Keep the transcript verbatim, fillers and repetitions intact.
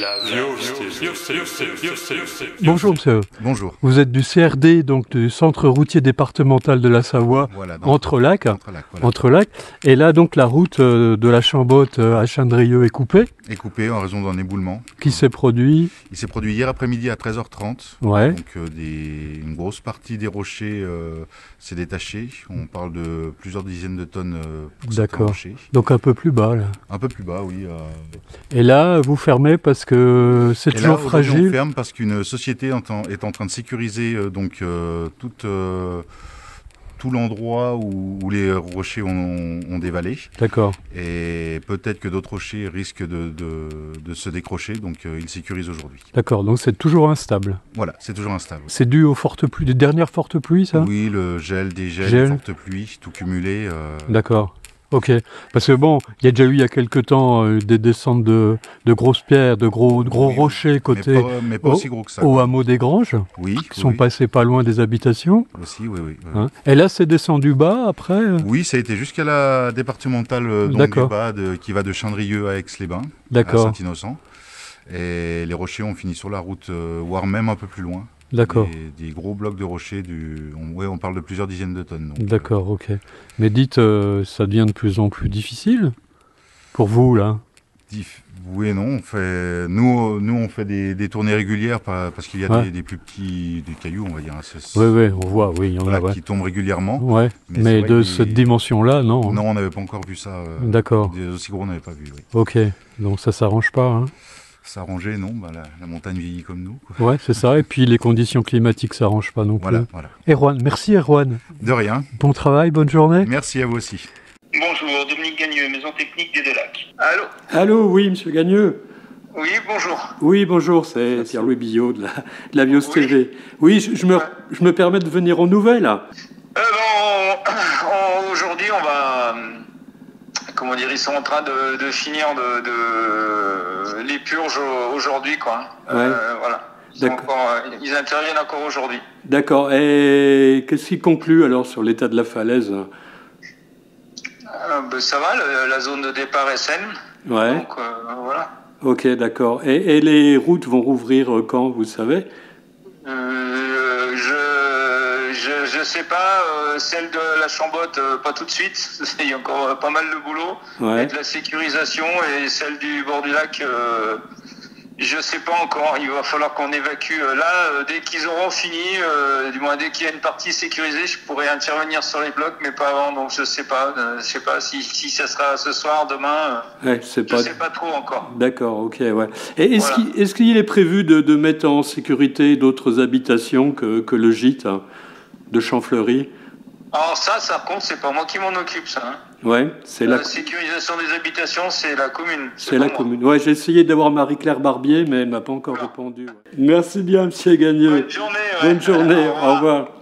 La Vioce. Bonjour monsieur. Bonjour. Vous êtes du C R D, donc du Centre Routier Départemental de la Savoie, voilà, Entre-Lac. Entre-Lac, voilà. Entre-Lac. Et là donc la route euh, de la Chambotte à Chindrieux est coupée. Est coupée en raison d'un éboulement. Qui s'est produit? Il s'est produit hier après-midi à treize heures trente. Ouais. Donc euh, des... une grosse partie des rochers euh, s'est détachée. On parle de plusieurs dizaines de tonnes euh, pour certains rochers. Donc un peu plus bas là. Un peu plus bas, oui. Euh... Et là, vous fermez parce que c'est toujours là, fragile. On ferme parce qu'une société est en train de sécuriser euh, donc euh, toute, euh, tout l'endroit où, où les rochers ont, ont dévalé. D'accord. Et peut-être que d'autres rochers risquent de, de, de se décrocher, donc euh, ils sécurisent aujourd'hui. D'accord. Donc c'est toujours instable. Voilà, c'est toujours instable. C'est dû aux fortes pluies, des dernières fortes pluies, ça? Oui, le gel, des gels, gel. fortes pluies, tout cumulé. Euh... D'accord. Ok, parce que bon, il y a déjà eu il y a quelques temps euh, des descentes de, de grosses pierres, de gros, de gros oui, rochers côté au hameau des Granges, oui, qui oui, sont oui. passés pas loin des habitations. Aussi, oui, oui. oui. Hein? Et là, c'est descendu bas après euh... Oui, ça a été jusqu'à la départementale euh, donc du bas de, qui va de Chindrieux à Aix-les-Bains, à Saint-Innocent. Et les rochers ont fini sur la route, euh, voire même un peu plus loin. D'accord. Des, des gros blocs de rochers, du, on, ouais, on parle de plusieurs dizaines de tonnes. D'accord, euh, ok. Mais dites, euh, ça devient de plus en plus difficile pour vous, là? Oui et non. On fait, nous, nous, on fait des, des tournées régulières parce qu'il y a ouais. des, des plus petits des cailloux, on va dire. Oui, oui, on voit, oui, il y en voilà, a. Ouais. Qui tombent régulièrement. Ouais. Mais, mais de les... cette dimension-là, non. Non, on n'avait pas encore vu ça. Euh, D'accord. Des aussi gros, on n'avait pas vu, oui. Ok, donc ça ne s'arrange pas, hein? S'arranger, non, bah, la, la montagne vieillit comme nous. Quoi. Ouais, c'est ça, et puis les conditions climatiques ne s'arrangent pas non plus. Voilà, voilà. Erwan, merci Erwan. De rien. Bon travail, bonne journée. Merci à vous aussi. Bonjour, Dominique Gagneux, Maison Technique des Deux Lacs. Allô? Allô, oui, monsieur Gagneux. Oui, bonjour. Oui, bonjour, c'est Pierre-Louis Billot de la, de la Vioce T V. Oui, je, je, me, je me permets de venir aux nouvelles. Euh, bon, aujourd'hui, on va... Comment dire, ils sont en train de, de finir de, de les purges aujourd'hui, quoi. Ouais. Euh, voilà. Ils, encore, ils interviennent encore aujourd'hui. D'accord. Et qu'est-ce qu'ils concluent alors sur l'état de la falaise? euh, ben, Ça va, le, la zone de départ est saine. Ouais. Donc, euh, voilà. Ok, d'accord. Et, et les routes vont rouvrir quand, vous savez? euh, Je je je sais pas. Celle de la Chambotte, euh, pas tout de suite. Il y a encore euh, pas mal de boulot. Ouais. Et de la sécurisation. Et celle du bord du lac, euh, je sais pas encore. Il va falloir qu'on évacue. Là, euh, dès qu'ils auront fini, euh, du moins dès qu'il y a une partie sécurisée, je pourrais intervenir sur les blocs, mais pas avant. Donc je sais pas. Euh, je sais pas si, si ça sera ce soir, demain. Euh, ouais, je pas... sais pas trop encore. D'accord, ok, ouais. Et est-ce voilà. qu'il est, qu'il est prévu de, de mettre en sécurité d'autres habitations que, que le gîte hein, de Champfleury? Alors ça, ça compte, c'est pas moi qui m'en occupe, ça. Hein. Ouais, c'est la... la sécurisation des habitations, c'est la commune. C'est la moi. commune. Ouais, j'ai essayé d'avoir Marie-Claire Barbier, mais elle m'a pas encore répondu. Ouais. Merci bien, monsieur Gagneux. Bonne journée. Ouais. Bonne journée. Au revoir. Au revoir.